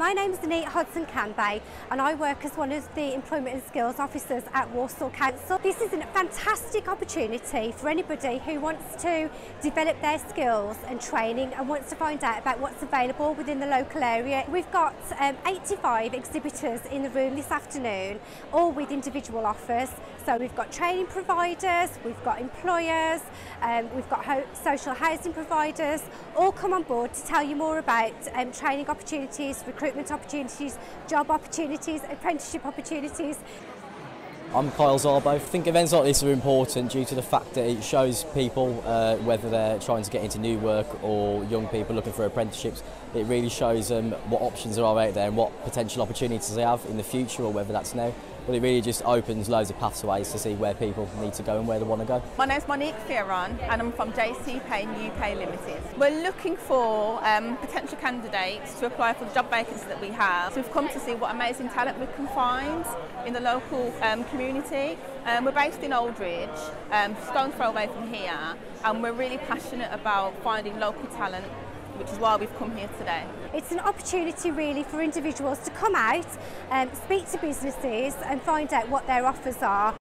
My name is Anita Hodson-Cambay and I work as one of the Employment and Skills Officers at Walsall Council. This is a fantastic opportunity for anybody who wants to develop their skills and training and wants to find out about what's available within the local area. We've got 85 exhibitors in the room this afternoon, all with individual offers. So we've got training providers, we've got employers, we've got social housing providers, all come on board to tell you more about training opportunities, recruitment opportunities, job opportunities, apprenticeship opportunities. I'm Kyle Zarbo. I think events like this are important due to the fact that it shows people, whether they're trying to get into new work or young people looking for apprenticeships, it really shows them what options there are out there and what potential opportunities they have in the future, or whether that's now. But it really just opens loads of pathways to see where people need to go and where they want to go. My name's Monique Fearon and I'm from JCP New Pay Limited. We're looking for potential candidates to apply for the job vacancies that we have. So we've come to see what amazing talent we can find in the local community. We're based in Aldridge, stone's throw away from here, and we're really passionate about finding local talent, which is why we've come here today. It's an opportunity really for individuals to come out, speak to businesses and find out what their offers are